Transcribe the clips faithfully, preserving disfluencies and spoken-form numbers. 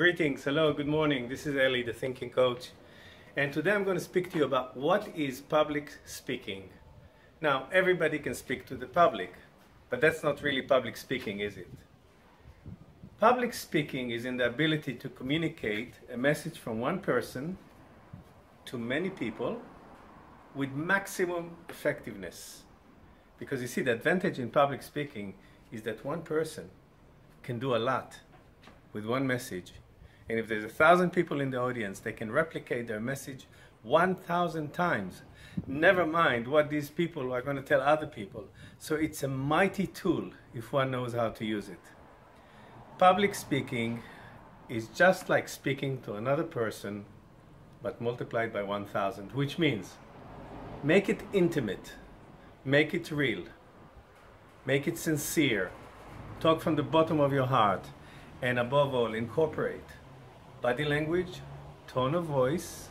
Greetings, hello, good morning. This is Eli, the Thinking Coach. And today I'm going to speak to you about what is public speaking. Now, everybody can speak to the public, but that's not really public speaking, is it? Public speaking is in the ability to communicate a message from one person to many people with maximum effectiveness. Because you see, the advantage in public speaking is that one person can do a lot with one message. And if there's a thousand people in the audience, they can replicate their message one thousand times. Never mind what these people are going to tell other people. So it's a mighty tool if one knows how to use it. Public speaking is just like speaking to another person, but multiplied by one thousand, which means make it intimate, make it real, make it sincere, talk from the bottom of your heart, and above all, incorporate body language, tone of voice,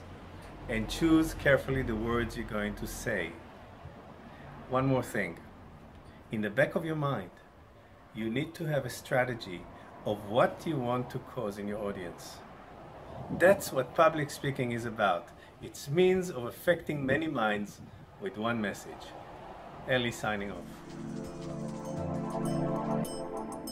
and choose carefully the words you're going to say. One more thing. In the back of your mind, you need to have a strategy of what you want to cause in your audience. That's what public speaking is about. It's a means of affecting many minds with one message. Eli signing off.